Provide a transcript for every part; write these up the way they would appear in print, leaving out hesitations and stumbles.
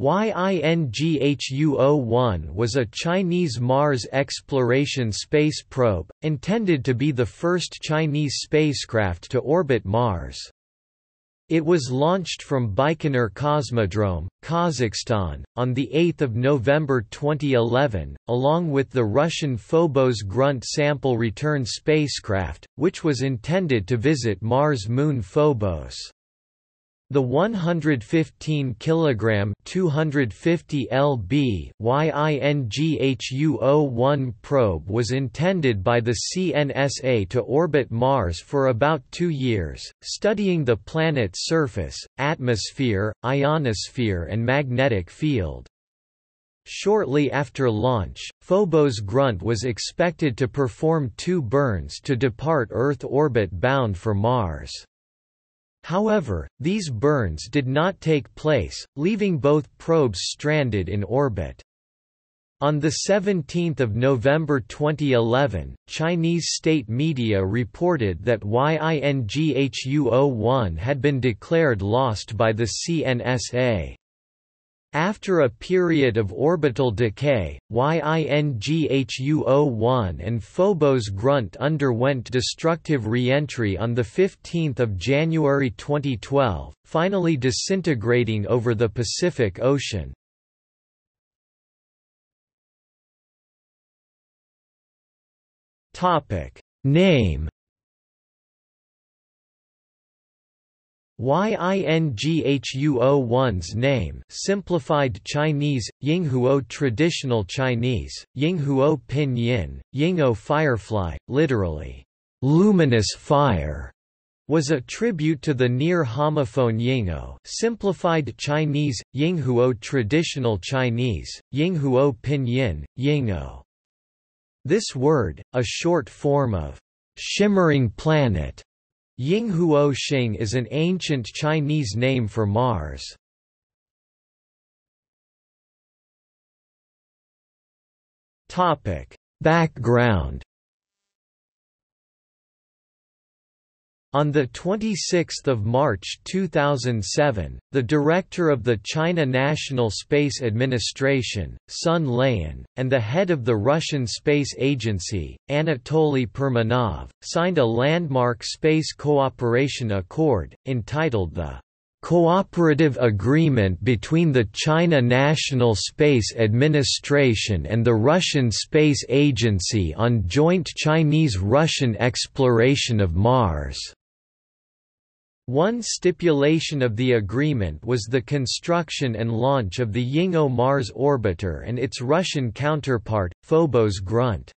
Yinghuo-1 was a Chinese Mars exploration space probe, intended to be the first Chinese spacecraft to orbit Mars. It was launched from Baikonur Cosmodrome, Kazakhstan, on 8 November 2011, along with the Russian Phobos-Grunt sample return spacecraft, which was intended to visit Mars' moon Phobos. The 115 kg (250 lb) Yinghuo-1 probe was intended by the CNSA to orbit Mars for about 2 years, studying the planet's surface, atmosphere, ionosphere and magnetic field. Shortly after launch, Phobos-Grunt was expected to perform 2 burns to depart Earth orbit bound for Mars. However, these burns did not take place, leaving both probes stranded in orbit. On 17 November 2011, Chinese state media reported that Yinghuo-1 had been declared lost by the CNSA. After a period of orbital decay, Yinghuo-1 and Phobos-Grunt underwent destructive re-entry on 15 January 2012, finally disintegrating over the Pacific Ocean. Name: Yinghuo-1's name, simplified Chinese, Yinghuo traditional Chinese, Yinghuo pinyin, Yinghuo firefly, literally, luminous fire, was a tribute to the near homophone Yinghuo, simplified Chinese, Yinghuo traditional Chinese, Yinghuo pinyin, Yinghuo. This word, a short form of shimmering planet, Yinghuo-Xing, is an ancient Chinese name for Mars. Background: On 26 March 2007, the director of the China National Space Administration, Sun Lian, and the head of the Russian Space Agency, Anatoly Perminov, signed a landmark space cooperation accord, entitled the Cooperative Agreement between the China National Space Administration and the Russian Space Agency on Joint Chinese-Russian Exploration of Mars. One stipulation of the agreement was the construction and launch of the Yinghuo Mars orbiter and its Russian counterpart, Phobos-Grunt.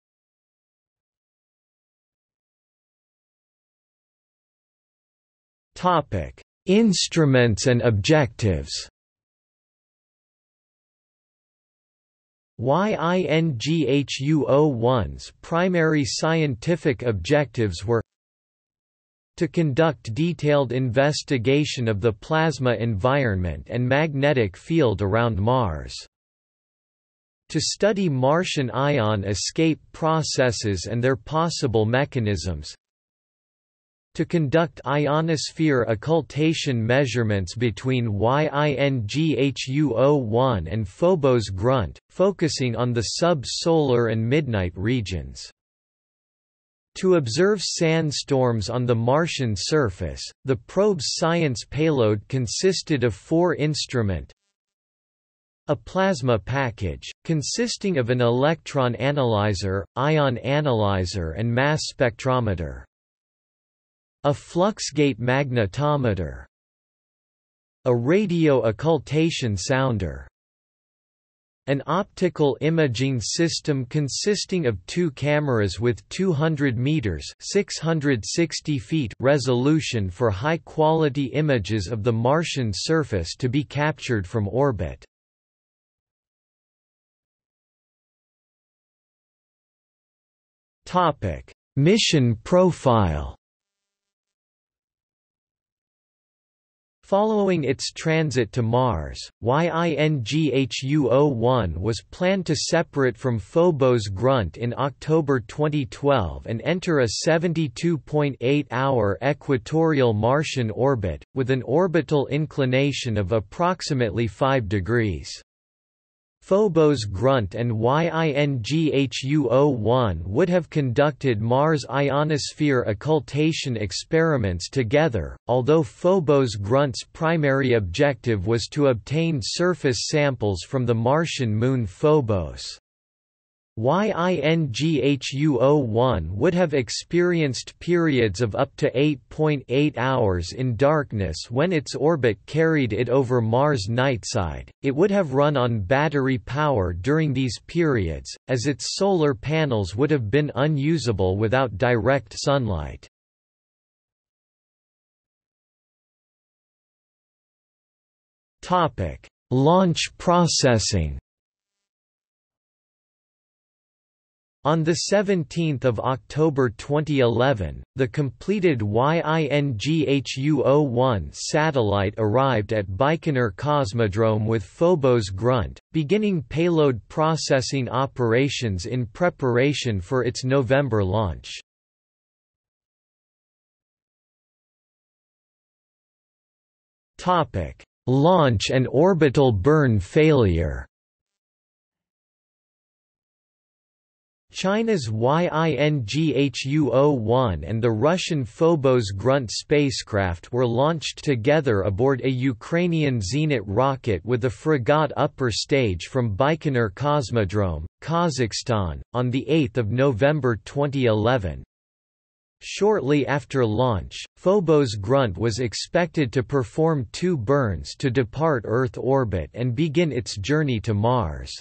Topic: Instruments and objectives. Yinghuo-1's primary scientific objectives were to conduct detailed investigation of the plasma environment and magnetic field around Mars, to study Martian ion escape processes and their possible mechanisms, to conduct ionosphere occultation measurements between Yinghuo-1 and Phobos-Grunt, focusing on the sub-solar and midnight regions, to observe sandstorms on the Martian surface. The probe's science payload consisted of 4 instruments, a plasma package, consisting of an electron analyzer, ion analyzer and mass spectrometer, a fluxgate magnetometer, a radio occultation sounder, an optical imaging system consisting of 2 cameras with 200 meters (660 feet) resolution for high-quality images of the Martian surface to be captured from orbit. Topic: Mission profile. Following its transit to Mars, Yinghuo-1 was planned to separate from Phobos-Grunt in October 2012 and enter a 72.8-hour equatorial Martian orbit, with an orbital inclination of approximately 5 degrees. Phobos-Grunt and Yinghuo-1 would have conducted Mars ionosphere occultation experiments together, although Phobos-Grunt's primary objective was to obtain surface samples from the Martian moon Phobos. Yinghuo-1 would have experienced periods of up to 8.8 hours in darkness when its orbit carried it over Mars' nightside. It would have run on battery power during these periods, as its solar panels would have been unusable without direct sunlight. Topic: Launch processing. On 17 October 2011, the completed Yinghuo-1 satellite arrived at Baikonur Cosmodrome with Phobos-Grunt, beginning payload processing operations in preparation for its November launch. Launch and orbital burn failure. China's Yinghuo-1 and the Russian Phobos-Grunt spacecraft were launched together aboard a Ukrainian Zenit rocket with the Fregat upper stage from Baikonur Cosmodrome, Kazakhstan, on 8 November 2011. Shortly after launch, Phobos-Grunt was expected to perform two burns to depart Earth orbit and begin its journey to Mars.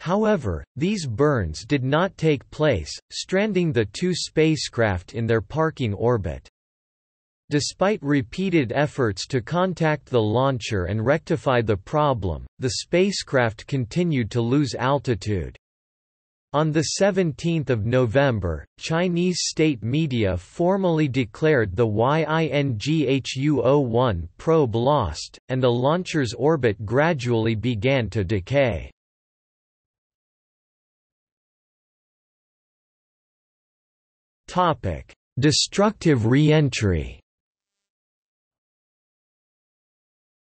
However, these burns did not take place, stranding the two spacecraft in their parking orbit. Despite repeated efforts to contact the launcher and rectify the problem, the spacecraft continued to lose altitude. On 17 November, Chinese state media formally declared the Yinghuo-1 probe lost, and the launcher's orbit gradually began to decay. Destructive re-entry.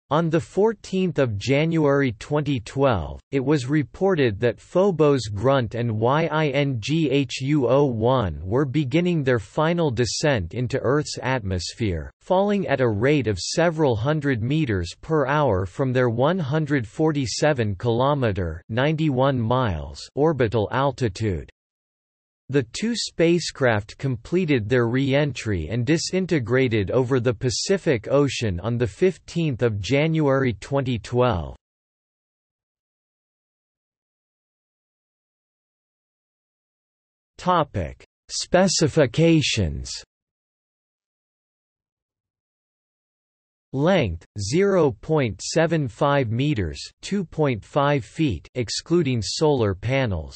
On 14 January 2012, it was reported that Phobos-Grunt and Yinghuo-1 were beginning their final descent into Earth's atmosphere, falling at a rate of several hundred meters per hour from their 147-kilometer (91 miles) orbital altitude. The two spacecraft completed their re-entry and disintegrated over the Pacific Ocean on 15 January 2012. Specifications. Length 0.75 meters, 2.5 feet excluding solar panels.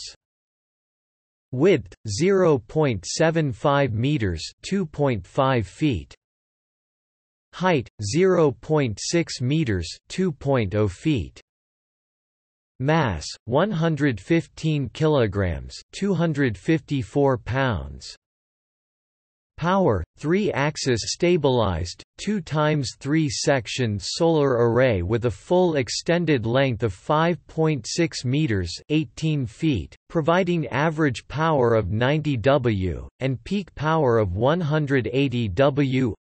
Width 0.75 meters, 2.5 feet. Height 0.6 meters, 2.0 feet. Mass 115 kilograms, 254 pounds. Power 3-axis stabilized 2x3 section solar array with a full extended length of 5.6 meters (18 feet), providing average power of 90 W and peak power of 180 W.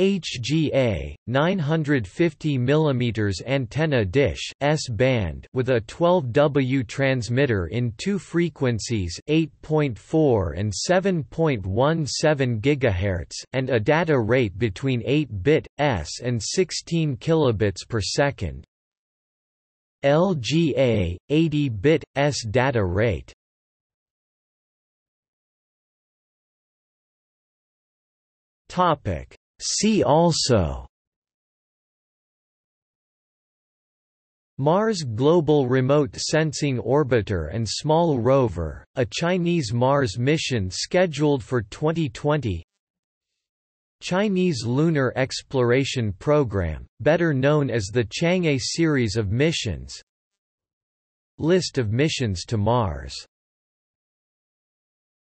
HGA 950 mm antenna dish S-band with a 12W transmitter in two frequencies 8.4 and 7.17 GHz and a data rate between 8 bits and 16 kilobits per second. LGA 80 bits data rate. Topic: See also: Mars Global Remote Sensing Orbiter and Small Rover, a Chinese Mars mission scheduled for 2020. Chinese Lunar Exploration Program, better known as the Chang'e series of missions. List of missions to Mars.